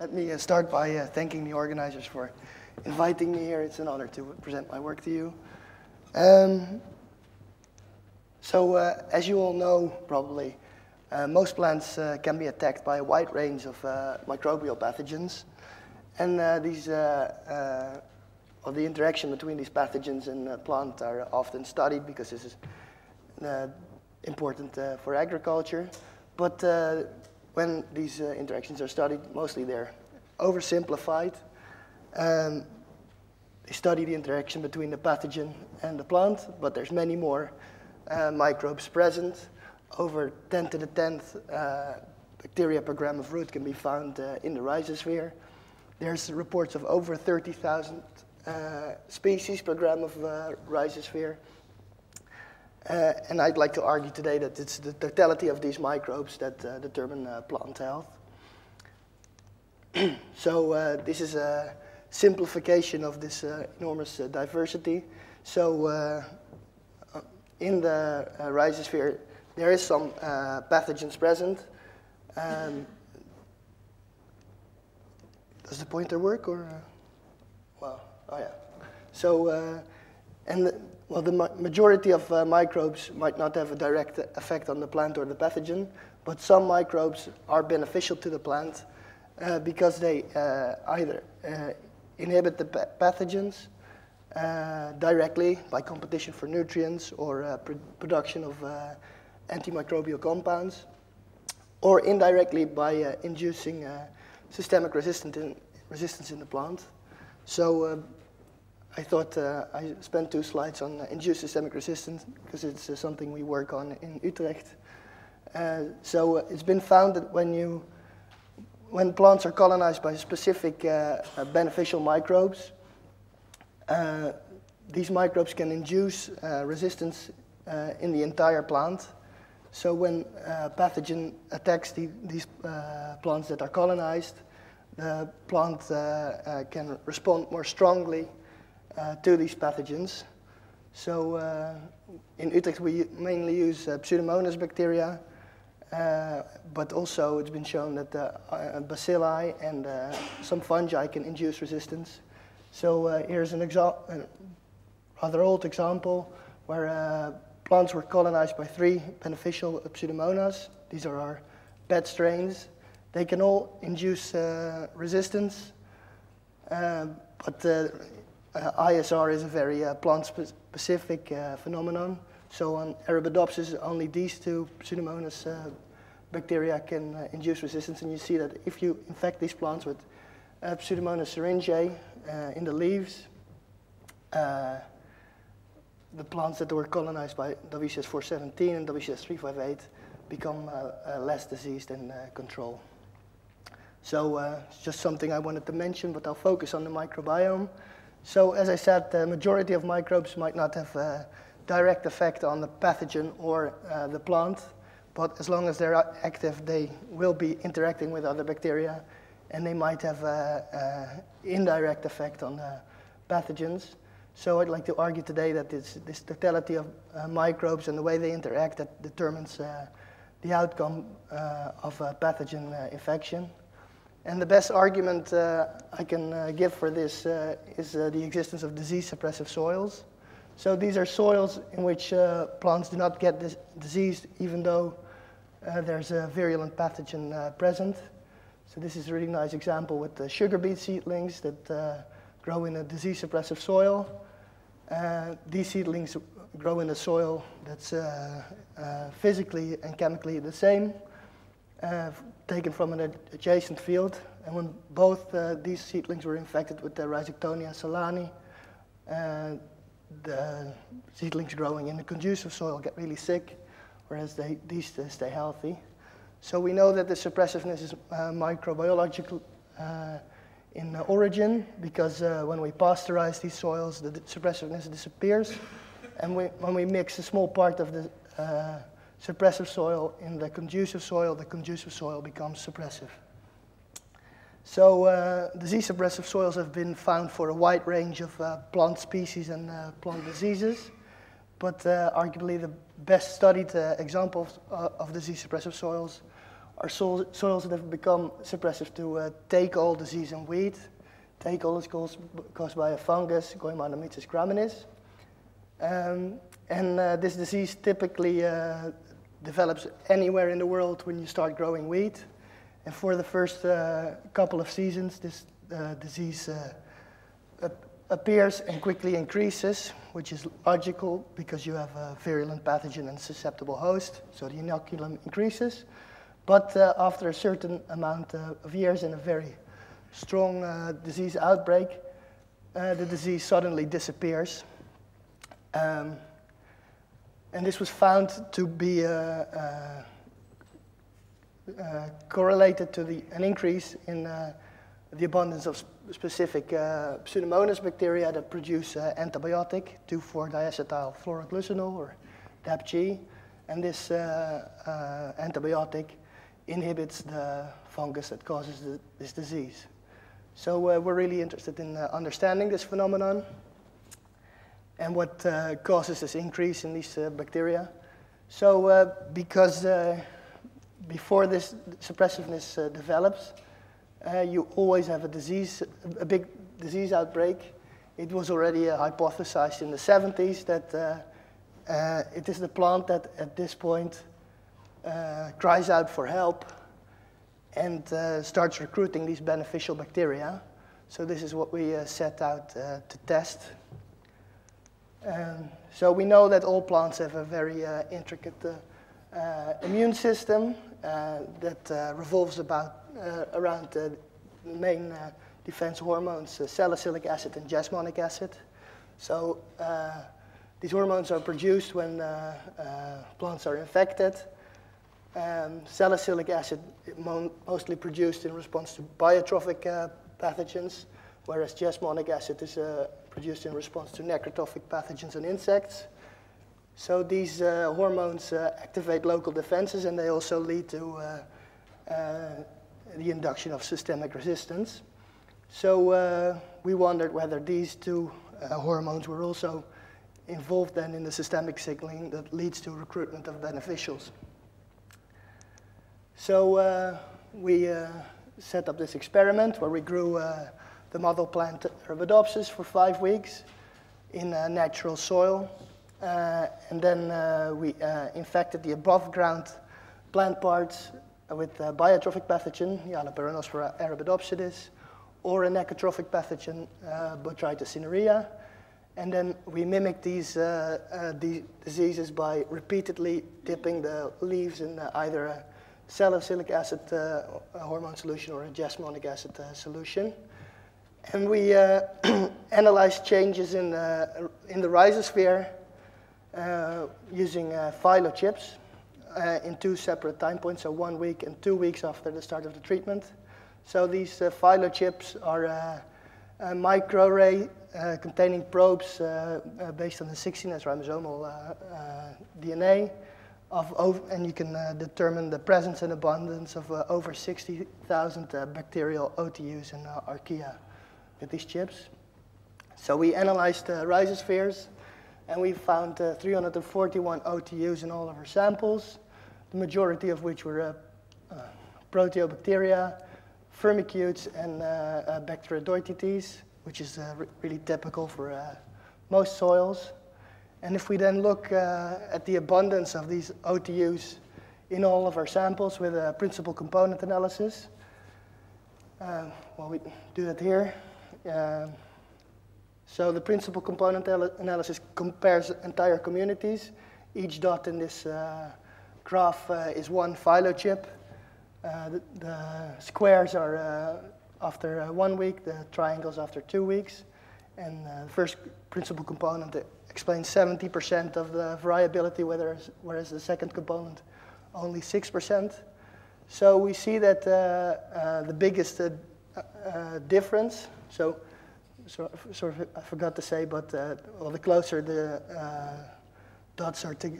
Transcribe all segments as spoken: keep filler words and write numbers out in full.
Let me uh, start by uh, thanking the organizers for inviting me here. It's an honor to present my work to you. Um, so uh, as you all know, probably, uh, most plants uh, can be attacked by a wide range of uh, microbial pathogens. And uh, these, uh, uh, or the interaction between these pathogens and uh, plant are often studied because this is uh, important uh, for agriculture. But uh, when these uh, interactions are studied, mostly they're oversimplified. Um, they study the interaction between the pathogen and the plant, but there's many more uh, microbes present. Over ten to the tenth uh, bacteria per gram of root can be found uh, in the rhizosphere. There's reports of over thirty thousand uh, species per gram of uh, rhizosphere. Uh, and I'd like to argue today that it's the totality of these microbes that uh, determine uh, plant health. So uh, this is a simplification of this uh, enormous uh, diversity. So uh, in the uh, rhizosphere, there is some uh, pathogens present. Um, does the pointer work or? Uh, well, oh yeah. So, uh, and the, Well, the majority of uh, microbes might not have a direct effect on the plant or the pathogen, but some microbes are beneficial to the plant uh, because they uh, either uh, inhibit the pathogens uh, directly by competition for nutrients or uh, pr production of uh, antimicrobial compounds, or indirectly by uh, inducing uh, systemic resistance in, resistance in the plant. So. Uh, I thought uh, I spent two slides on uh, induced systemic resistance because it's uh, something we work on in Utrecht. Uh, so uh, it's been found that when you, when plants are colonized by specific uh, uh, beneficial microbes, uh, these microbes can induce uh, resistance uh, in the entire plant. So when a pathogen attacks the, these uh, plants that are colonized, the plant uh, uh, can respond more strongly Uh, to these pathogens. So uh, in Utrecht we mainly use uh, Pseudomonas bacteria, uh, but also it's been shown that uh, bacilli and uh, some fungi can induce resistance. So uh, here's an example, a rather old example, where uh, plants were colonized by three beneficial Pseudomonas. These are our bed strains. They can all induce uh, resistance, uh, but uh, Uh, I S R is a very uh, plant-specific uh, phenomenon. So on Arabidopsis, only these two Pseudomonas uh, bacteria can uh, induce resistance. And you see that if you infect these plants with uh, Pseudomonas syringae uh, in the leaves, uh, the plants that were colonized by W C S four seventeen and W C S three five eight become uh, uh, less diseased and uh, control. So uh, it's just something I wanted to mention, but I'll focus on the microbiome. So, as I said, the majority of microbes might not have a direct effect on the pathogen or uh, the plant, but as long as they're active, they will be interacting with other bacteria, and they might have an indirect effect on the pathogens. So I'd like to argue today that it's this totality of uh, microbes and the way they interact that determines uh, the outcome uh, of a pathogen uh, infection. And the best argument uh, I can uh, give for this uh, is uh, the existence of disease-suppressive soils. So these are soils in which uh, plants do not get dis diseased even though uh, there's a virulent pathogen uh, present. So this is a really nice example with the sugar beet seedlings that uh, grow in a disease-suppressive soil. Uh, these seedlings grow in a soil that's uh, uh, physically and chemically the same. Uh, taken from an ad adjacent field, and when both uh, these seedlings were infected with the Rhizoctonia solani, uh, the seedlings growing in the conducive soil get really sick, whereas they, these uh, stay healthy. So we know that the suppressiveness is uh, microbiological uh, in origin, because uh, when we pasteurize these soils, the suppressiveness disappears, and we, when we mix a small part of the uh, suppressive soil in the conducive soil, the conducive soil becomes suppressive. So uh, disease-suppressive soils have been found for a wide range of uh, plant species and uh, plant diseases, but uh, arguably the best studied uh, examples of disease-suppressive soils Our soil, soils that have become suppressive to uh, take all disease and weed. Take all is caused, caused by a fungus, Gaeumannomyces graminis. Um, and uh, this disease typically uh, develops anywhere in the world when you start growing wheat. And for the first uh, couple of seasons, this uh, disease uh, ap appears and quickly increases, which is logical because you have a virulent pathogen and susceptible host, so the inoculum increases. But uh, after a certain amount uh, of years and a very strong uh, disease outbreak, uh, the disease suddenly disappears. Um, and this was found to be uh, uh, uh, correlated to the, an increase in uh, the abundance of sp specific uh, Pseudomonas bacteria that produce uh, antibiotic, two four diacetyl fluoroglucinol, or D A P G. And this uh, uh, antibiotic inhibits the fungus that causes the, this disease. So uh, we're really interested in uh, understanding this phenomenon and what uh, causes this increase in these uh, bacteria. So uh, because uh, before this suppressiveness uh, develops, uh, you always have a disease, a big disease outbreak. It was already uh, hypothesized in the seventies that uh, uh, it is the plant that at this point uh, cries out for help and uh, starts recruiting these beneficial bacteria. So this is what we uh, set out uh, to test. Um, so we know that all plants have a very uh, intricate uh, uh, immune system uh, that uh, revolves about, uh, around the main uh, defense hormones, uh, salicylic acid and jasmonic acid. So uh, these hormones are produced when uh, uh, plants are infected. Um, salicylic acid mostly produced in response to biotrophic uh, pathogens, whereas jasmonic acid is uh, produced in response to necrotrophic pathogens and insects. So these uh, hormones uh, activate local defenses, and they also lead to uh, uh, the induction of systemic resistance. So uh, we wondered whether these two uh, hormones were also involved then in the systemic signaling that leads to recruitment of beneficials. So uh, we uh, set up this experiment where we grew uh, the model plant Arabidopsis for five weeks in uh, natural soil. Uh, and then uh, we uh, infected the above ground plant parts with a biotrophic pathogen, Hyaloperonospora arabidopsidis, or a necrotrophic pathogen, uh, Botrytis cinerea. And then we mimic these uh, uh, de diseases by repeatedly dipping the leaves in uh, either a salicylic acid uh, hormone solution or a jasmonic acid uh, solution. And we uh, analyzed changes in, uh, in the rhizosphere uh, using uh, phylochips uh, in two separate time points, so one week and two weeks after the start of the treatment. So these uh, phylochips are uh, a microarray uh, containing probes uh, uh, based on the sixteen S ribosomal uh, uh, D N A. Of over, and you can uh, determine the presence and abundance of uh, over sixty thousand uh, bacterial O T Us and uh, archaea with these chips. So we analyzed uh, rhizospheres, and we found uh, three hundred forty-one O T Us in all of our samples, the majority of which were uh, uh, proteobacteria, firmicutes, and uh, uh, Bacteroidetes, which is uh, re really typical for uh, most soils. And if we then look uh, at the abundance of these O T Us in all of our samples with a principal component analysis, uh, well, we do that here. Uh, so the principal component analysis compares entire communities. Each dot in this uh, graph uh, is one phylochip. Uh, the, the squares are uh, after uh, one week, the triangles after two weeks. And uh, the first principal component explains seventy percent of the variability, whereas, whereas the second component only six percent. So we see that uh, uh, the biggest uh, uh, difference, so sort of, sort of I forgot to say, but uh, well, the closer the uh, dots are to,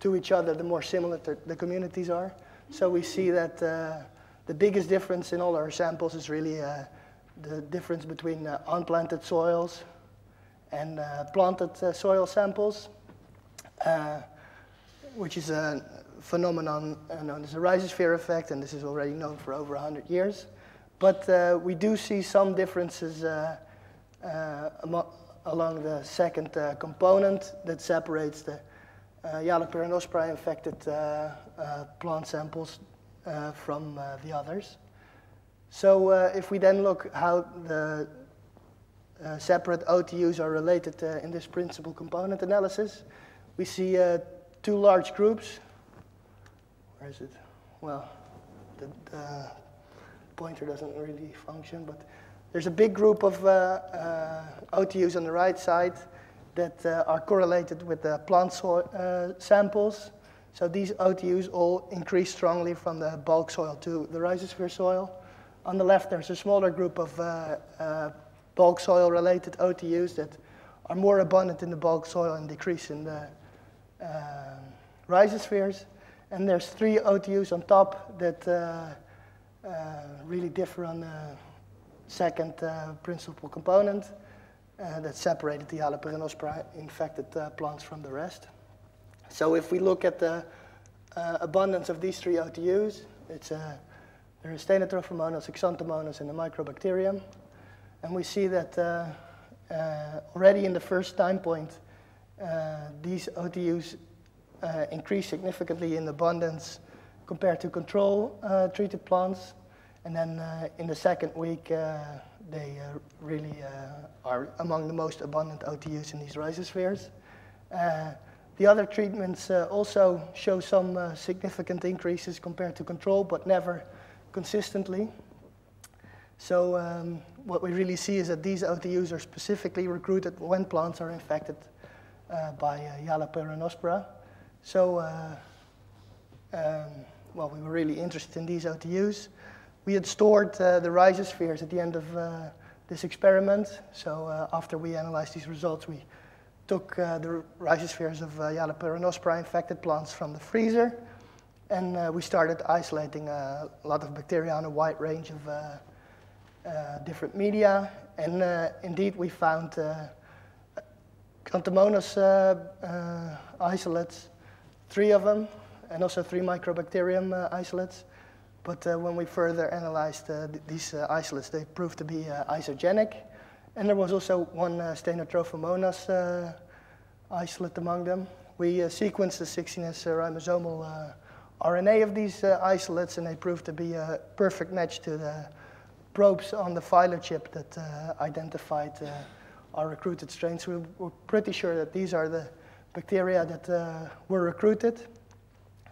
to each other, the more similar the communities are. So we see that uh, the biggest difference in all our samples is really uh, the difference between uh, unplanted soils and uh, planted uh, soil samples, uh, which is a phenomenon known as the rhizosphere effect, and this is already known for over one hundred years. But uh, we do see some differences uh, uh, along the second uh, component that separates the uh, Hyaloperonospora infected uh, uh, plant samples uh, from uh, the others. So uh, if we then look how the uh, separate O T Us are related uh, in this principal component analysis, we see uh, two large groups. Where is it? Well, the, the pointer doesn't really function, but there's a big group of uh, uh, O T Us on the right side that uh, are correlated with the plant soil uh, samples. So these O T Us all increase strongly from the bulk soil to the rhizosphere soil. On the left, there's a smaller group of uh, uh, bulk soil-related O T Us that are more abundant in the bulk soil and decrease in the uh, rhizospheres. And there's three O T Us on top that uh, uh, really differ on the second uh, principal component uh, that separated the Hyaloperonospora infected uh, plants from the rest. So if we look at the uh, abundance of these three O T Us, it's a there are Stenotrophomonas, Xanthomonas, and the Microbacterium. And we see that uh, uh, already in the first time point, uh, these O T Us uh, increase significantly in abundance compared to control uh, treated plants. And then uh, in the second week, uh, they uh, really uh, are among the most abundant O T Us in these rhizospheres. Uh, The other treatments uh, also show some uh, significant increases compared to control, but never consistently. So um, what we really see is that these O T Us are specifically recruited when plants are infected uh, by uh, Hyaloperonospora. So uh, um, well, we were really interested in these O T Us. We had stored uh, the rhizospheres at the end of uh, this experiment. So uh, after we analyzed these results, we took uh, the rhizospheres of uh, Hyaloperonospora infected plants from the freezer, and uh, we started isolating uh, a lot of bacteria on a wide range of uh, uh, different media. And uh, indeed, we found uh, Xanthomonas uh, uh, isolates, three of them, and also three Microbacterium uh, isolates. But uh, when we further analyzed uh, th these uh, isolates, they proved to be uh, isogenic. And there was also one uh, Stenotrophomonas uh, isolate among them. We uh, sequenced the sixteen S uh, ribosomal uh, R N A of these uh, isolates, and they proved to be a perfect match to the probes on the phylar chip that uh, identified uh, our recruited strains. We were pretty sure that these are the bacteria that uh, were recruited.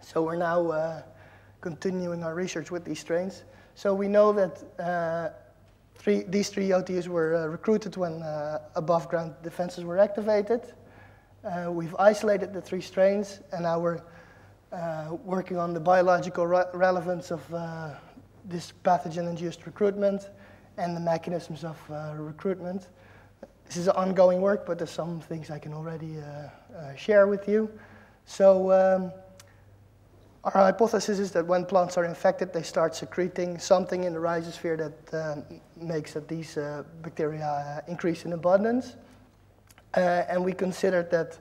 So we're now uh, continuing our research with these strains. So we know that uh, Three, these three O T Us were uh, recruited when uh, above-ground defenses were activated. Uh, we've isolated the three strains, and now we're uh, working on the biological re relevance of uh, this pathogen-induced recruitment and the mechanisms of uh, recruitment. This is ongoing work, but there's some things I can already uh, uh, share with you. So um, our hypothesis is that when plants are infected, they start secreting something in the rhizosphere that uh, makes that these uh, bacteria increase in abundance. Uh, and we considered that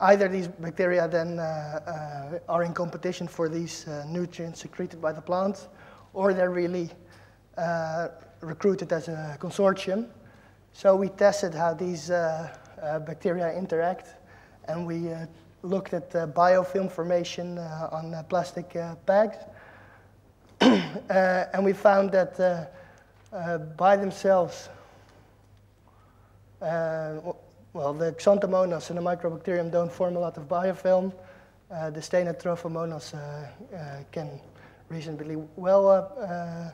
either these bacteria then uh, uh, are in competition for these uh, nutrients secreted by the plants, or they're really uh, recruited as a consortium. So we tested how these uh, uh, bacteria interact, and we uh, looked at uh, biofilm formation uh, on uh, plastic uh, bags. uh, and we found that uh, uh, by themselves, uh, well, the Xanthomonas and the Microbacterium don't form a lot of biofilm. Uh, the Stenotrophomonas uh, uh, can reasonably well uh, uh,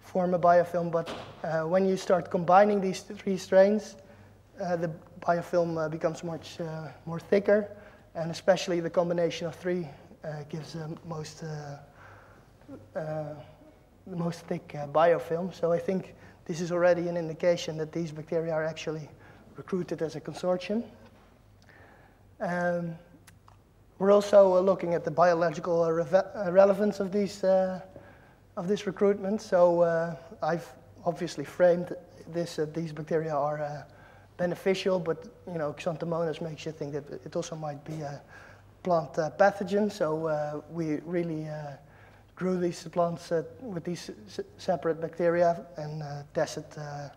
form a biofilm, but uh, when you start combining these three strains, uh, the biofilm uh, becomes much uh, more thicker, and especially the combination of three uh, gives uh, most, uh, uh, the most thick uh, biofilm. So I think this is already an indication that these bacteria are actually recruited as a consortium. Um, we're also uh, looking at the biological uh, re uh, relevance of, these, uh, of this recruitment. So uh, I've obviously framed this that uh, these bacteria are uh, beneficial, but you know, Xanthomonas makes you think that it also might be a plant uh, pathogen, so uh, we really uh, grew these plants uh, with these separate bacteria and uh, tested uh,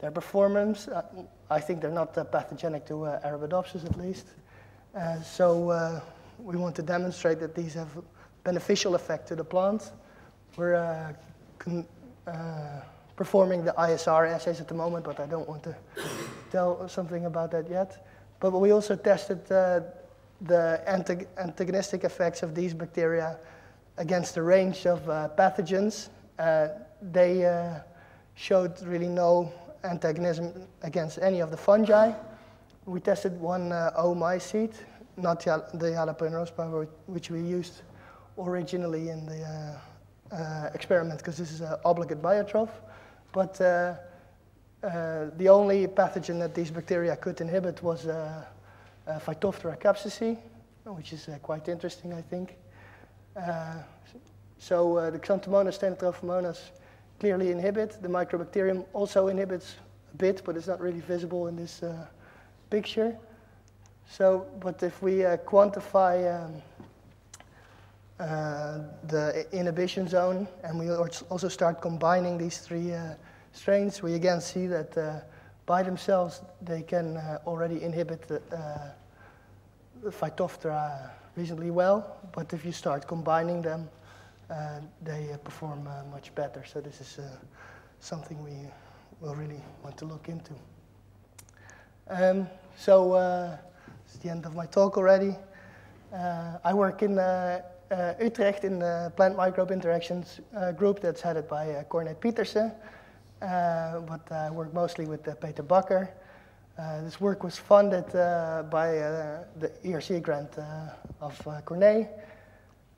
their performance. Uh, I think they're not uh, pathogenic to uh, Arabidopsis, at least. Uh, so uh, we want to demonstrate that these have beneficial effect to the plants. We're uh, con uh, performing the I S R assays at the moment, but I don't want to tell something about that yet. But we also tested uh, the anti antagonistic effects of these bacteria against a range of uh, pathogens. Uh, they uh, showed really no antagonism against any of the fungi. We tested one uh, O. mycete, not the Hyaloperonospora, which we used originally in the uh, uh, experiment, because this is an obligate biotroph. But uh, uh, the only pathogen that these bacteria could inhibit was uh, uh, Phytophthora capsici, which is uh, quite interesting, I think. Uh, so uh, the Xanthomonas, Stenotrophomonas clearly inhibit. The Microbacterium also inhibits a bit, but it's not really visible in this uh, picture. So, but if we uh, quantify um, uh, the inhibition zone, and we also start combining these three uh, strains, we again see that uh, by themselves they can uh, already inhibit the, uh, the Phytophthora reasonably well, but if you start combining them, uh, they uh, perform uh, much better. So this is uh, something we will really want to look into. Um, so uh, it's the end of my talk already. Uh, I work in uh, uh, Utrecht in the plant microbe interactions uh, group that's headed by uh, Corné Pietersen, uh, but I work mostly with uh, Peter Bakker. Uh, this work was funded uh, by uh, the E R C grant uh, of uh, Corné.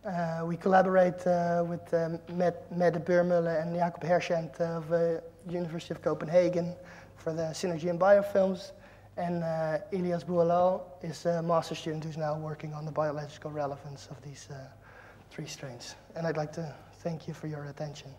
Uh, we collaborate uh, with um, Mette Burmølle and Jakob Herschent of the uh, University of Copenhagen for the synergy in biofilms. And uh, Elias Bouallal is a master student who's now working on the biological relevance of these uh, three strains. And I'd like to thank you for your attention.